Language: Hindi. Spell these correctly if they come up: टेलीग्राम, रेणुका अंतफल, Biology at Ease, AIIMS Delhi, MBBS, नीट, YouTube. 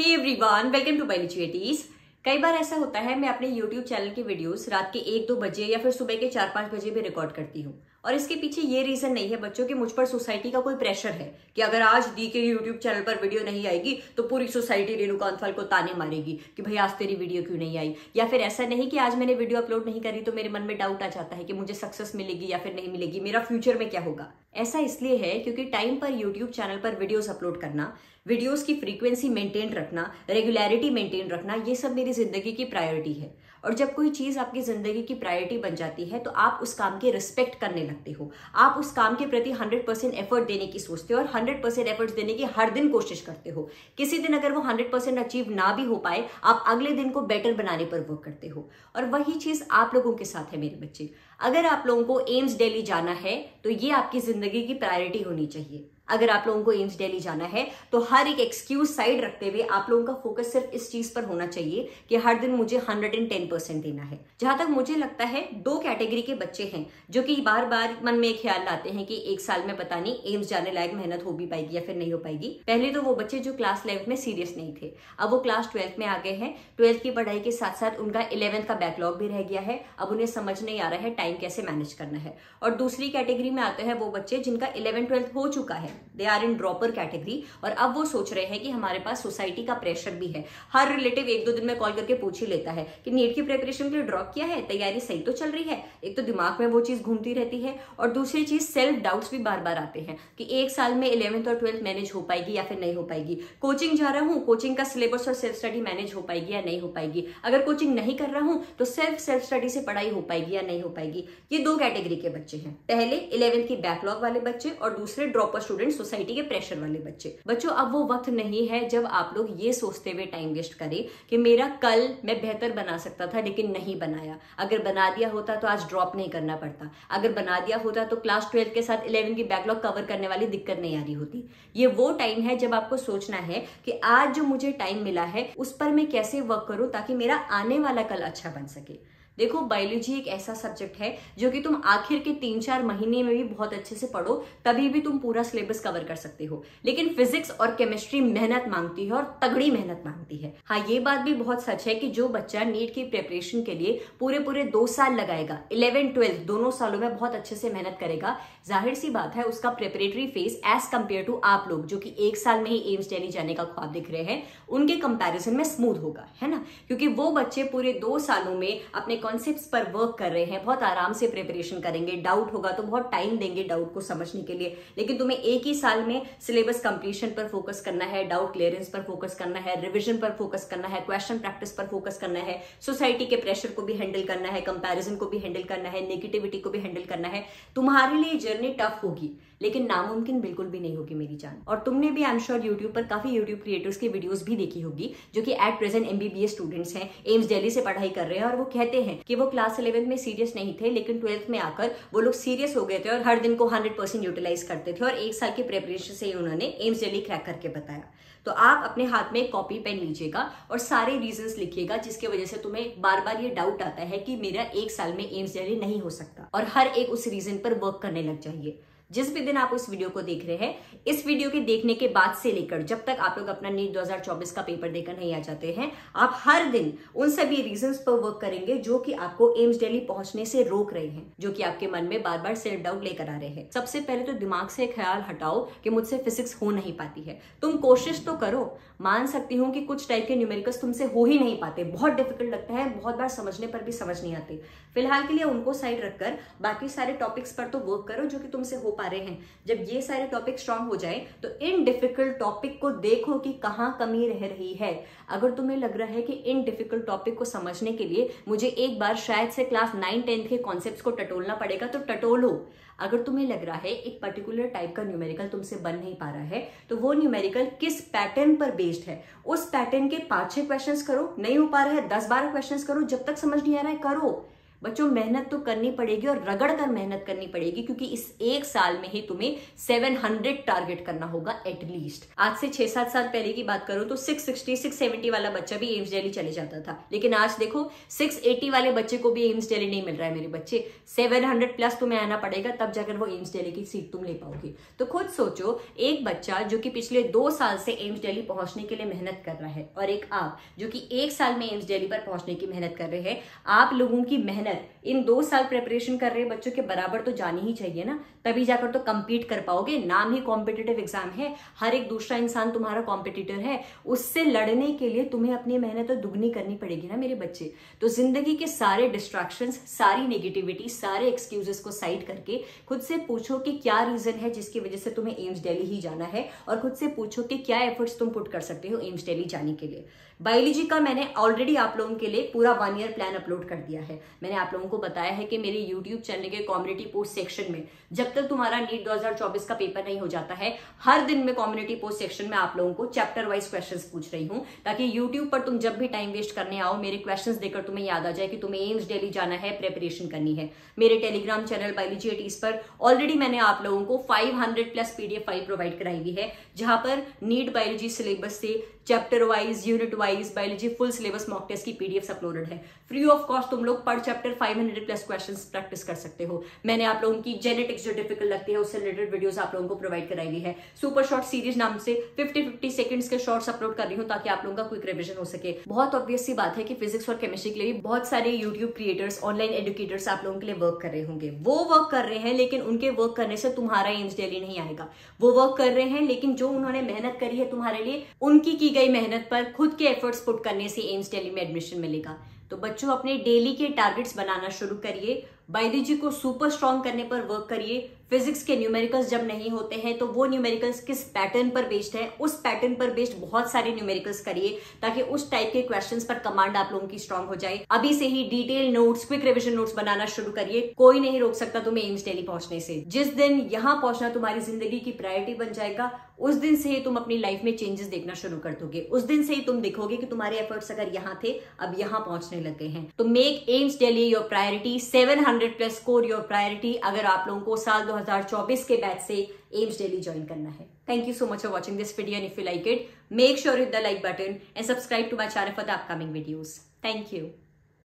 Hey everyone, welcome to biology at ease. कई बार ऐसा होता है मैं अपने YouTube चैनल के वीडियोस रात के 1-2 बजे या फिर सुबह के 4-5 बजे भी रिकॉर्ड करती हूँ। और इसके पीछे ये रीजन नहीं है बच्चों कि मुझ पर सोसाइटी का कोई प्रेशर है कि अगर आज दी के YouTube चैनल पर वीडियो नहीं आएगी तो पूरी सोसाइटी रेणुका अंतफल को ताने मारेगी कि भाई आज तेरी वीडियो क्यों नहीं आई। या फिर ऐसा नहीं कि आज मैंने वीडियो अपलोड नहीं करी तो मेरे मन में डाउट आ जाता है कि मुझे सक्सेस मिलेगी या फिर नहीं मिलेगी, मेरा फ्यूचर में क्या होगा। ऐसा इसलिए है क्योंकि टाइम पर YouTube चैनल पर वीडियोस अपलोड करना, वीडियोस की फ्रीक्वेंसी मेंटेन रखना, रेगुलरिटी मेंटेन रखना, ये सब मेरी जिंदगी की प्रायोरिटी है। और जब कोई चीज़ आपकी ज़िंदगी की प्रायोरिटी बन जाती है तो आप उस काम की रिस्पेक्ट करने लगते हो, आप उस काम के प्रति 100% एफर्ट देने की सोचते हो और 100% एफर्ट्स देने की हर दिन कोशिश करते हो। किसी दिन अगर वो 100% अचीव ना भी हो पाए, आप अगले दिन को बेटर बनाने पर वर्क करते हो। और वही चीज़ आप लोगों के साथ है मेरे बच्चे। अगर आप लोगों को एम्स दिल्ली जाना है तो ये आपकी ज़िंदगी की प्रायोरिटी होनी चाहिए। अगर आप लोगों को एम्स दिल्ली जाना है तो हर एक एक्सक्यूज साइड रखते हुए आप लोगों का फोकस सिर्फ इस चीज पर होना चाहिए कि हर दिन मुझे 110% देना है। जहां तक मुझे लगता है 2 कैटेगरी के बच्चे हैं जो कि बार बार मन में ख्याल लाते हैं कि एक साल में पता नहीं एम्स जाने लायक मेहनत हो भी पाएगी या फिर नहीं हो पाएगी। पहले तो वो बच्चे जो क्लास 11 में सीरियस नहीं थे, अब वो क्लास 12 में आ गए हैं। 12 की पढ़ाई के साथ साथ उनका 11 का बैकलॉग भी रह गया है। अब उन्हें समझ नहीं आ रहा है टाइम कैसे मैनेज करना है। और दूसरी कैटेगरी में आते हैं वो बच्चे जिनका 11-12 हो चुका है, they are in dropper category. और अब वो सोच रहे हैं कि हमारे पास सोसाइटी का प्रेशर भी है, हर रिलेटिव 1-2 दिन में कॉल करके पूछ ही लेता है कि नीट की प्रिपरेशन के लिए ड्रॉप किया है, तैयारी सही तो चल रही है। एक तो दिमाग में वो चीज घूमती रहती है और दूसरी चीज सेल्फ डाउट्स भी बार बार आते हैं कि एक साल में 11th और 12th मैनेज हो पाएगी या फिर नहीं हो पाएगी। कोचिंग जा रहा हूँ, कोचिंग का सिलेबस और सेल्फ स्टडी मैनेज हो पाएगी या नहीं हो पाएगी। अगर कोचिंग नहीं कर रहा हूँ तो सेल्फ स्टडी से पढ़ाई हो पाएगी या नहीं हो पाएगी। ये 2 कैटेगरी के बच्चे हैं, पहले 11th के बैकलॉग वाले बच्चे और दूसरे ड्रॉपर स्टूडेंट, सोसाइटी के प्रेशर वाले बच्चे। बच्चों, अब वो वक्त नहीं है जब आप लोग ये सोचते हुए टाइम वेस्ट करें कि मेरा कल मैं बेहतर बना सकता था लेकिन नहीं बनाया। अगर बना दिया होता तो आज ड्रॉप नहीं करना पड़ता, अगर बना दिया होता तो क्लास 12 के साथ 11 की बैकलॉग कवर करने वाली दिक्कत नहीं आ रही होती। ये वो टाइम है जब आपको सोचना है कि आज जो मुझे टाइम मिला है उस पर मैं कैसे वर्क करूं ताकि मेरा आने वाला कल अच्छा बन सके। देखो, बायोलॉजी एक ऐसा सब्जेक्ट है जो कि तुम आखिर के 3-4 महीने में भी बहुत अच्छे से पढ़ो तभी भी तुम पूरा सिलेबस कवर कर सकते हो। लेकिन फिजिक्स और केमिस्ट्री मेहनत मांगती है और तगड़ी मेहनत मांगती है। हाँ, ये बात भी बहुत सच है कि जो बच्चा नीट की प्रिपरेशन के लिए पूरे 2 साल लगाएगा, 11-12 दोनों सालों में बहुत अच्छे से मेहनत करेगा, जाहिर सी बात है उसका preparatory phase as compare to आप लोग जो कि एक साल में ही एम्स दिल्ली जाने का ख्वाब दिख रहे हैं, उनके कंपेरिजन में स्मूथ होगा, है ना। क्योंकि वो बच्चे पूरे 2 सालों में अपने कॉन्सेप्ट्स पर वर्क कर रहे हैं, बहुत आराम से प्रिपरेशन करेंगे। डाउट होगा तो बहुत टाइम देंगे डाउट को समझने के लिए। लेकिन तुम्हें एक ही साल में सिलेबस कंप्लीशन पर फोकस करना है, डाउट क्लियरेंस पर फोकस करना है, रिवीजन पर फोकस करना है, क्वेश्चन प्रैक्टिस पर फोकस करना है, सोसाइटी के प्रेशर को भी हैंडल करना है, कंपैरिजन को भी हैंडल करना है, नेगेटिविटी को भी हैंडल करना है। तुम्हारे लिए जर्नी टफ होगी लेकिन नामुमकिन बिल्कुल भी नहीं होगी मेरी जान। और तुमने भी आई एम श्योर यूट्यूब पर काफी यूट्यूब क्रिएटर्स की वीडियोस भी देखी होगी जो कि एट प्रेजेंट MBBS स्टूडेंट्स हैं, एम्स दिल्ली से पढ़ाई कर रहे हैं और वो कहते हैं कि वो क्लास 11 में सीरियस नहीं थे लेकिन 12th में आकर वो लोग सीरियस हो गए थे और हर दिन को 100% यूटिलाइज करते थे और एक साल की प्रेपरेशन से ही उन्होंने एम्स दिल्ली क्रैक करके बताया। तो आप अपने हाथ में कॉपी पेन लीजिएगा और सारे रीजंस लिखिएगा जिसकी वजह से तुम्हें बार बार ये डाउट आता है कि मेरा एक साल में एम्स दिल्ली नहीं हो सकता, और हर एक उस रीजन पर वर्क करने लग जाइए। जिस भी दिन आप इस वीडियो को देख रहे हैं, इस वीडियो के देखने के बाद से लेकर जब तक आप लोग अपना नीट 2024 का पेपर देकर नहीं आ जाते हैं, आप हर दिन उन सभी रीजंस पर वर्क करेंगे जो कि आपको एम्स दिल्ली पहुंचने से रोक रहे हैं, जो कि आपके मन में बार बार सेल्फ डाउट लेकर आ रहे हैं। सबसे पहले तो दिमाग से ख्याल हटाओ कि मुझसे फिजिक्स हो नहीं पाती है। तुम कोशिश तो करो, मान सकती हूँ कि कुछ टाइप के न्यूमेरिकल्स तुमसे हो ही नहीं पाते, बहुत डिफिकल्ट लगता है, बहुत बार समझने पर भी समझ नहीं आते। फिलहाल के लिए उनको साइड रखकर बाकी सारे टॉपिक्स पर तो वर्क करो जो कि तुमसे हो पा रहे हैं। जब ये सारे टॉपिक स्ट्रांग हो जाए तो इन डिफिकल्ट टॉपिक को देखो कि कहाँ कमी रह रही है। अगर तुम्हें लग रहा है कि इन डिफिकल्ट टॉपिक को समझने के लिए मुझे एक बार शायद से क्लास 9-10 के कॉन्सेप्ट्स को टटोलना पड़ेगा तो टटोलो। अगर तुम्हें लग रहा है एक पर्टिकुलर टाइप का न्यूमेरिकल तुमसे बन नहीं पा रहा है तो वो न्यूमेरिकल किस पैटर्न पर बेस्ड है, उस पैटर्न के 5-6 क्वेश्चन करो। नहीं हो पा रहा है 10-12 क्वेश्चन करो, जब तक समझ नहीं आ रहा है करो। बच्चों मेहनत तो करनी पड़ेगी और रगड़ कर मेहनत करनी पड़ेगी, क्योंकि इस एक साल में ही तुम्हें 700 टारगेट करना होगा एटलीस्ट। आज से 6-7 साल पहले की बात करूं तो 660 670 वाला बच्चा भी एम्स दिल्ली चले जाता था, लेकिन आज देखो 680 वाले बच्चे को भी एम्स दिल्ली नहीं मिल रहा है मेरे बच्चे। 700 प्लस तुम्हें आना पड़ेगा तब जाकर वो एम्स दिल्ली की सीट तुम ले पाओगे। तो खुद सोचो, एक बच्चा जो कि पिछले 2 साल से एम्स दिल्ली पहुंचने के लिए मेहनत कर रहा है और एक आप जो कि 1 साल में एम्स दिल्ली पर पहुंचने की मेहनत कर रहे हैं, आप लोगों की मेहनत इन 2 साल प्रिपरेशन कर रहे बच्चों के बराबर तो जानी ही चाहिए ना, तभी जाकर तो कंपीट कर पाओगे। नाम ही कॉम्पिटिटिव एग्जाम है, हर एक दूसरा इंसान तुम्हारा कॉम्पिटिटर है, उससे लड़ने के लिए तुम्हें अपनी मेहनत तो दुगनी करनी पड़ेगी ना मेरे बच्चे। तो जिंदगी के सारे डिस्ट्रैक्शंस, सारी नेगेटिविटी, सारे एक्सक्यूजेस को साइड करके खुद से पूछो कि क्या रीजन है जिसकी वजह से तुम्हें एम्स दिल्ली ही जाना है, और खुद से पूछो कि क्या एफर्ट्स तुम पुट कर सकते हो एम्स दिल्ली जाने के लिए। बायोलॉजी का मैंने ऑलरेडी आप लोगों के लिए पूरा 1 ईयर प्लान अपलोड कर दिया है। मैंने आप लोगों को बताया है कि मेरे YouTube चैनल के कम्युनिटी पोस्ट सेक्शन में जब तक तुम्हारा नीट 2024 का पेपर नहीं हो जाता है, हर दिन में कम्युनिटी पोस्ट सेक्शन में आप लोगों को चैप्टर वाइज क्वेश्चंस पूछ रही हूं, ताकि YouTube पर तुम जब भी टाइम वेस्ट करने आओ, मेरे क्वेश्चंस देकर तुम्हें याद आ जाए कि तुम्हें एम्स दिल्ली जाना है, प्रेपरेशन करनी है। मेरे टेलीग्राम channel biology at ease पर ऑलरेडी मैंने आप लोगों को 500+ PDF फाइल प्रोवाइड कराई हुई है, जहां पर नीट बायोलॉजी सिलेबस से chapter wise, unit wise biology full syllabus mock test की पीडीएफ अपलोडेड है। फ्री ऑफ कॉस्ट तुम लोग पर चैप्टर 500+ क्वेश्चंस प्रैक्टिस कर सकते हो। मैंने आप लोगों की जेनेटिक्स जो डिफिकल्ट लगती है उससे रिलेटेड वीडियोस आप लोगों को प्रोवाइड कराई हुई है। सुपर शॉर्ट सीरीज नाम से 50-50 सेकंड्स के शॉर्ट्स अपलोड कर रही हूं ताकि आप लोगों का क्विक रिविजन हो सके। बहुत ऑब्वियस सी बात है कि फिजिक्स और केमिस्ट्री के लिए बहुत सारे यूट्यूब क्रिएटर्स, ऑनलाइन एजुकेटर्स आप लोगों के लिए वर्क कर रहे होंगे। वो वर्क कर रहे हैं, लेकिन उनके वर्क करने से तुम्हारा एम्स दिल्ली नहीं आएगा। वो वर्क कर रहे हैं, लेकिन जो उन्होंने मेहनत करी है तुम्हारे लिए, उनकी की गई मेहनत पर खुद के एफर्ट्स पुट करने से एम्स दिल्ली में एडमिशन मिलेगा। तो बच्चों, अपने डेली के टारगेट्स बनाना शुरू करिए। बायोलॉजी को सुपर स्ट्रॉन्ग करने पर वर्क करिए। फिजिक्स के न्यूमेरिकल्स जब नहीं होते हैं तो वो न्यूमेरिकल्स किस पैटर्न पर बेस्ड है, उस पैटर्न पर बेस्ड बहुत सारे न्यूमेरिकल्स करिए, ताकि उस टाइप के क्वेश्चंस पर कमांड आप लोगों की स्ट्रांग हो जाए। अभी से ही detail notes, quick revision notes बनाना शुरू करिए। कोई नहीं रोक सकता तुम्हें एम्स दिल्ली पहुंचने से। जिस दिन यहाँ पहुंचना तुम्हारी जिंदगी की प्रायोरिटी बन जाएगा, उस दिन से ही तुम अपनी लाइफ में चेंजेस देखना शुरू कर दोगे। उस दिन से ही तुम देखोगे कि तुम्हारे एफर्ट्स अगर यहाँ थे, अब यहाँ पहुंचने लग गए हैं। तो make AIIMS Delhi your priority, 700+ score your priority, अगर आप लोगों को साल 2024 के बैच से एम्स दिल्ली ज्वाइन करना है। Thank you so much for watching this video, and if you like it make sure hit the like button and subscribe to my channel for the upcoming videos. Thank you.